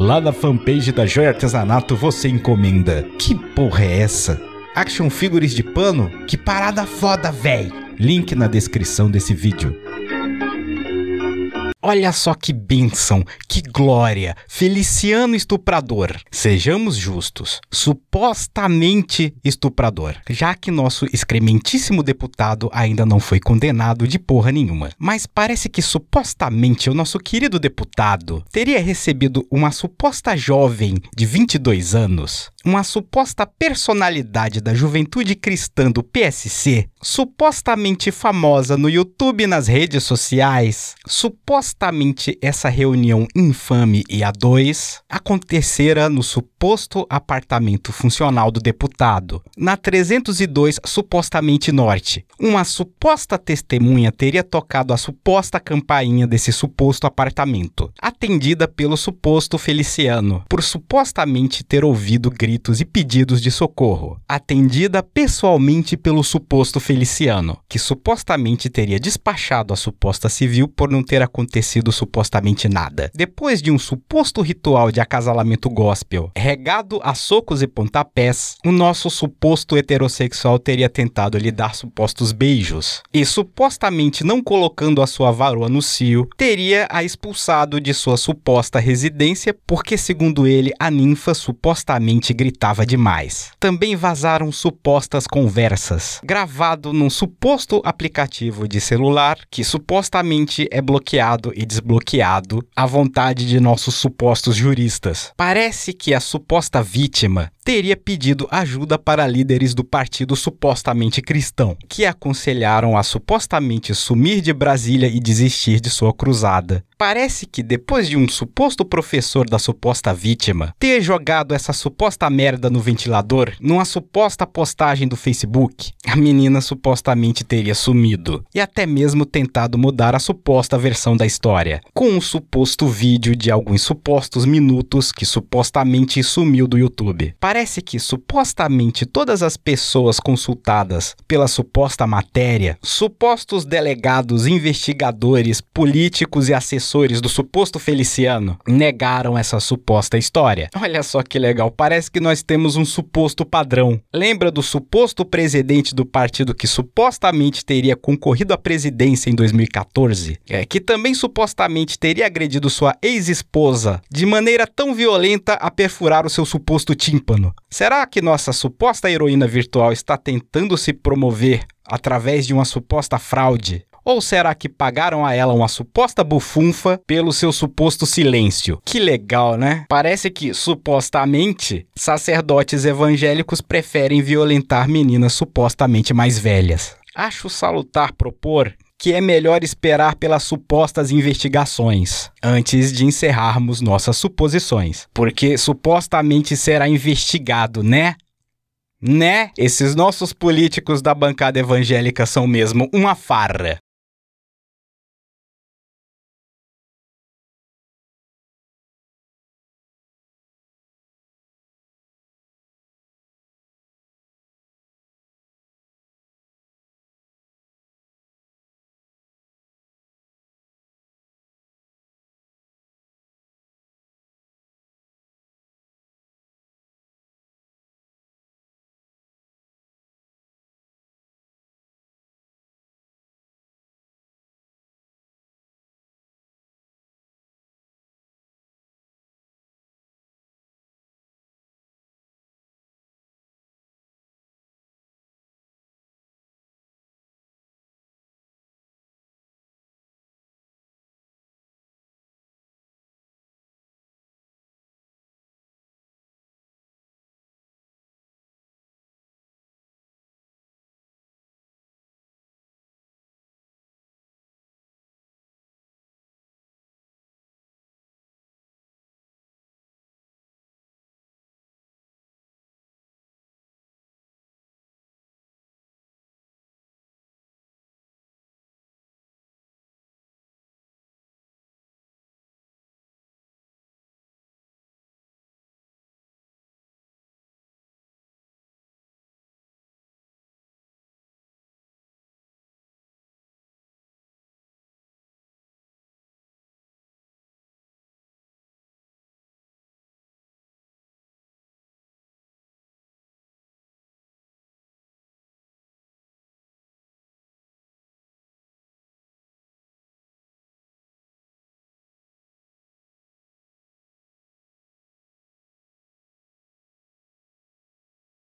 Lá da fanpage da Joy Artesanato você encomenda. Que porra é essa? Action figures de pano? Que parada foda, véi! Link na descrição desse vídeo. Olha só que bênção, que glória, Feliciano estuprador. Sejamos justos, supostamente estuprador, já que nosso excrementíssimo deputado ainda não foi condenado de porra nenhuma. Mas parece que supostamente o nosso querido deputado teria recebido uma suposta jovem de 22 anos, uma suposta personalidade da juventude cristã do PSC, supostamente famosa no YouTube e nas redes sociais, supostamente essa reunião infame e a dois acontecera no suposto apartamento funcional do deputado, na 302 supostamente norte. Uma suposta testemunha teria tocado a suposta campainha desse suposto apartamento, atendida pelo suposto Feliciano, por supostamente ter ouvido gritos e pedidos de socorro, atendida pessoalmente pelo suposto Feliciano, que supostamente teria despachado a suposta civil por não ter acontecido supostamente nada. Depois de um suposto ritual de acasalamento gospel, regado a socos e pontapés, o nosso suposto heterossexual teria tentado lhe dar supostos beijos e, supostamente não colocando a sua varoa no cio, teria a expulsado de sua suposta residência porque, segundo ele, a ninfa supostamente gritava demais. Também vazaram supostas conversas, gravado num suposto aplicativo de celular que supostamente é bloqueado e desbloqueado à vontade de nossos supostos juristas. Parece que a suposta vítima teria pedido ajuda para líderes do partido supostamente cristão, que aconselharam a supostamente sumir de Brasília e desistir de sua cruzada. Parece que depois de um suposto professor da suposta vítima ter jogado essa suposta merda no ventilador, numa suposta postagem do Facebook, a menina supostamente teria sumido e até mesmo tentado mudar a suposta versão da história, com um suposto vídeo de alguns supostos minutos que supostamente sumiu do YouTube. Parece que supostamente todas as pessoas consultadas pela suposta matéria, supostos delegados, investigadores, políticos e assessores do suposto Feliciano, negaram essa suposta história. Olha só que legal, parece que nós temos um suposto padrão. Lembra do suposto presidente do partido que supostamente teria concorrido à presidência em 2014? Que também supostamente teria agredido sua ex-esposa de maneira tão violenta a perfurar o seu suposto tímpano. Será que nossa suposta heroína virtual está tentando se promover através de uma suposta fraude? Ou será que pagaram a ela uma suposta bufunfa pelo seu suposto silêncio? Que legal, né? Parece que, supostamente, sacerdotes evangélicos preferem violentar meninas supostamente mais velhas. Acho salutar propor que é melhor esperar pelas supostas investigações antes de encerrarmos nossas suposições, porque supostamente será investigado, né? Esses nossos políticos da bancada evangélica são mesmo uma farra.